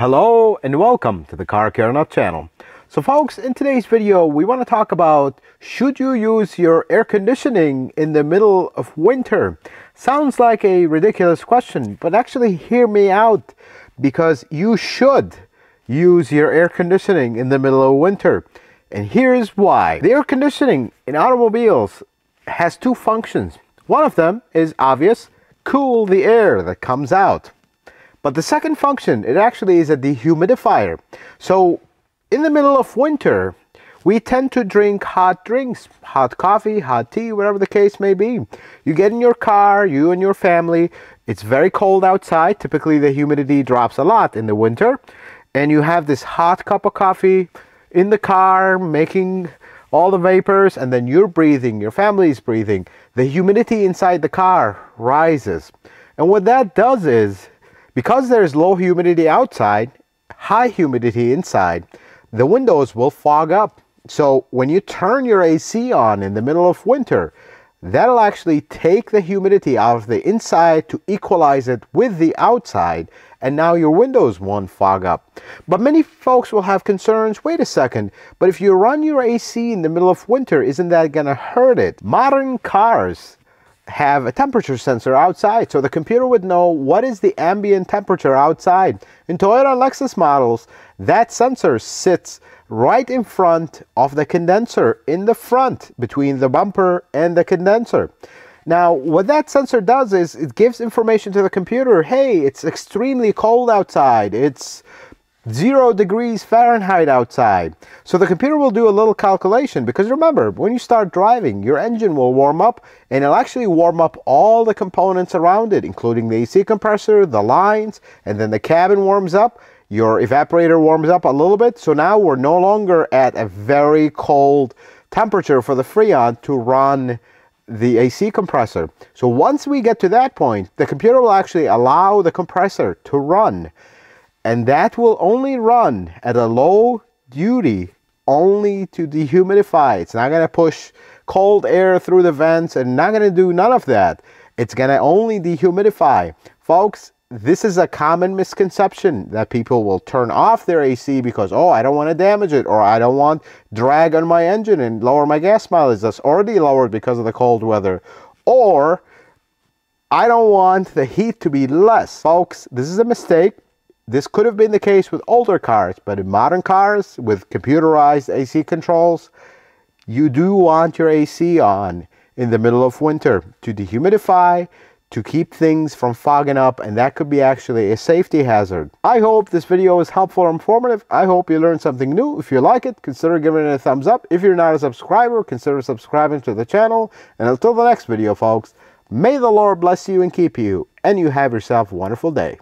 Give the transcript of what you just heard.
Hello and welcome to the Car Care Nut channel. So folks, in today's video we want to talk about should you use your air conditioning in the middle of winter? Sounds like a ridiculous question, but actually hear me out, because you should use your air conditioning in the middle of winter. And here's why. The air conditioning in automobiles has two functions. One of them is obvious: cool the air that comes out. But the second function, it actually is a dehumidifier. So in the middle of winter, we tend to drink hot drinks, hot coffee, hot tea, whatever the case may be. You get in your car, you and your family, it's very cold outside. Typically the humidity drops a lot in the winter. And you have this hot cup of coffee in the car, making all the vapors, and then you're breathing, your family's breathing. The humidity inside the car rises. And what that does is, because there's low humidity outside, high humidity inside, the windows will fog up. So when you turn your AC on in the middle of winter, that'll actually take the humidity out of the inside to equalize it with the outside, and now your windows won't fog up. But many folks will have concerns, wait a second, but if you run your AC in the middle of winter, isn't that gonna hurt it? Modern cars have a temperature sensor outside, so the computer would know what is the ambient temperature outside. In Toyota and Lexus models, that sensor sits right in front of the condenser, in the front between the bumper and the condenser. Now what that sensor does is it gives information to the computer: hey, it's extremely cold outside, it's 0 degrees Fahrenheit outside. So the computer will do a little calculation, because remember, when you start driving, your engine will warm up, and it'll actually warm up all the components around it, including the AC compressor, the lines, and then the cabin warms up, your evaporator warms up a little bit. So now we're no longer at a very cold temperature for the Freon to run the AC compressor. So once we get to that point, the computer will actually allow the compressor to run. And that will only run at a low duty, only to dehumidify. It's not going to push cold air through the vents and not going to do none of that. It's going to only dehumidify. Folks, this is a common misconception that people will turn off their AC because, oh, I don't want to damage it, or I don't want drag on my engine and lower my gas mileage that's already lowered because of the cold weather, or I don't want the heat to be less. Folks, this is a mistake. This could have been the case with older cars, but in modern cars with computerized AC controls, you do want your AC on in the middle of winter to dehumidify, to keep things from fogging up, and that could be actually a safety hazard. I hope this video was helpful or informative. I hope you learned something new. If you like it, consider giving it a thumbs up. If you're not a subscriber, consider subscribing to the channel. And until the next video, folks, may the Lord bless you and keep you, and you have yourself a wonderful day.